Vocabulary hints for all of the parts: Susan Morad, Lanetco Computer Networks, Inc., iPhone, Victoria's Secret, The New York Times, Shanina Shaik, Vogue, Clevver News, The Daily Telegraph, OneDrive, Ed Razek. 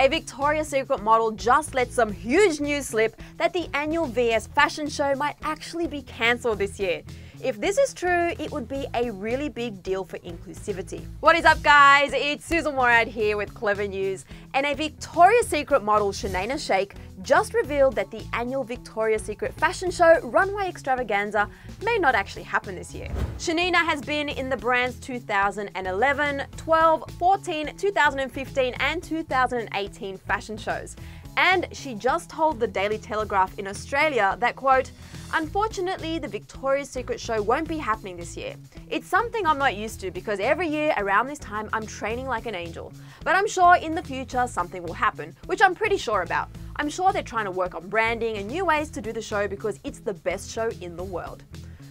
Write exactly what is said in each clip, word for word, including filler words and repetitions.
A Victoria's Secret model just let some huge news slip that the annual V S fashion show might actually be cancelled this year. If this is true, it would be a really big deal for inclusivity. What is up, guys? It's Susan Morad here with Clevver News. And a Victoria's Secret model, Shanina Shaik, just revealed that the annual Victoria's Secret fashion show runway extravaganza may not actually happen this year. Shanina has been in the brands two thousand eleven, twelve, fourteen, two thousand fifteen and two thousand eighteen fashion shows. And she just told The Daily Telegraph in Australia that, quote, "Unfortunately, the Victoria's Secret show won't be happening this year. It's something I'm not used to because every year around this time I'm training like an angel. But I'm sure in the future something will happen, which I'm pretty sure about. I'm sure they're trying to work on branding and new ways to do the show because it's the best show in the world."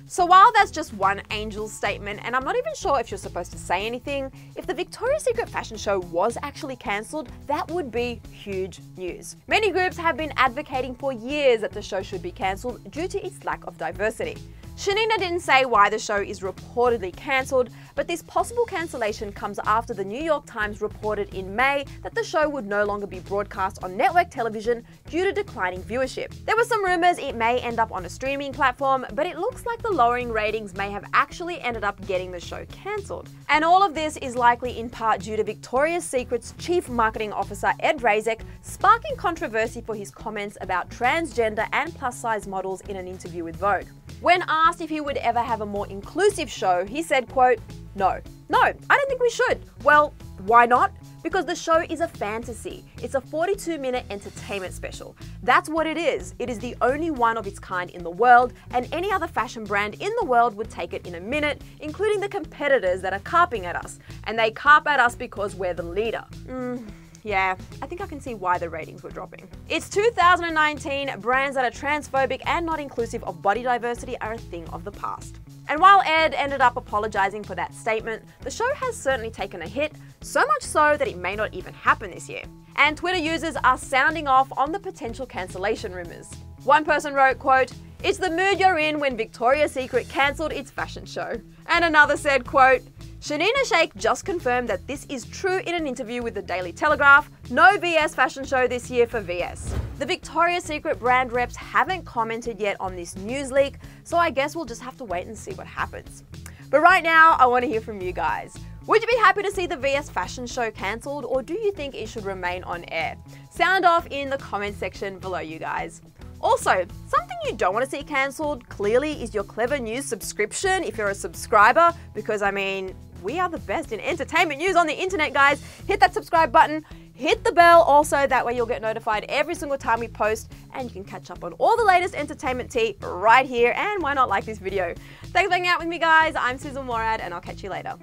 So while that's just one angel's statement, and I'm not even sure if you're supposed to say anything, if the Victoria's Secret fashion show was actually cancelled, that would be huge news. Many groups have been advocating for years that the show should be cancelled due to its lack of diversity. Shanina didn't say why the show is reportedly cancelled, but this possible cancellation comes after the New York Times reported in May that the show would no longer be broadcast on network television due to declining viewership. There were some rumours it may end up on a streaming platform, but it looks like the lowering ratings may have actually ended up getting the show cancelled. And all of this is likely in part due to Victoria's Secret's Chief Marketing Officer Ed Razek sparking controversy for his comments about transgender and plus-size models in an interview with Vogue. When asked if he would ever have a more inclusive show, he said, quote, "No, no, I don't think we should. Well, why not? Because the show is a fantasy. It's a forty-two minute entertainment special. That's what it is. It is the only one of its kind in the world, and any other fashion brand in the world would take it in a minute, including the competitors that are carping at us. And they carp at us because we're the leader." Mm. Yeah, I think I can see why the ratings were dropping. It's two thousand nineteen, brands that are transphobic and not inclusive of body diversity are a thing of the past. And while Ed ended up apologising for that statement, the show has certainly taken a hit, so much so that it may not even happen this year. And Twitter users are sounding off on the potential cancellation rumours. One person wrote, quote, "It's the mood you're in when Victoria's Secret cancelled its fashion show." And another said, quote, "Shanina Shaik just confirmed that this is true in an interview with The Daily Telegraph. No V S fashion show this year for V S." The Victoria's Secret brand reps haven't commented yet on this news leak, so I guess we'll just have to wait and see what happens. But right now, I want to hear from you guys. Would you be happy to see the V S fashion show cancelled, or do you think it should remain on air? Sound off in the comment section below, you guys. Also, something you don't want to see cancelled, clearly, is your Clevver News subscription if you're a subscriber, because I mean, we are the best in entertainment news on the internet, guys. Hit that subscribe button, hit the bell also, that way you'll get notified every single time we post, and you can catch up on all the latest entertainment tea right here, and why not like this video. Thanks for hanging out with me, guys. I'm Susan Morad, and I'll catch you later.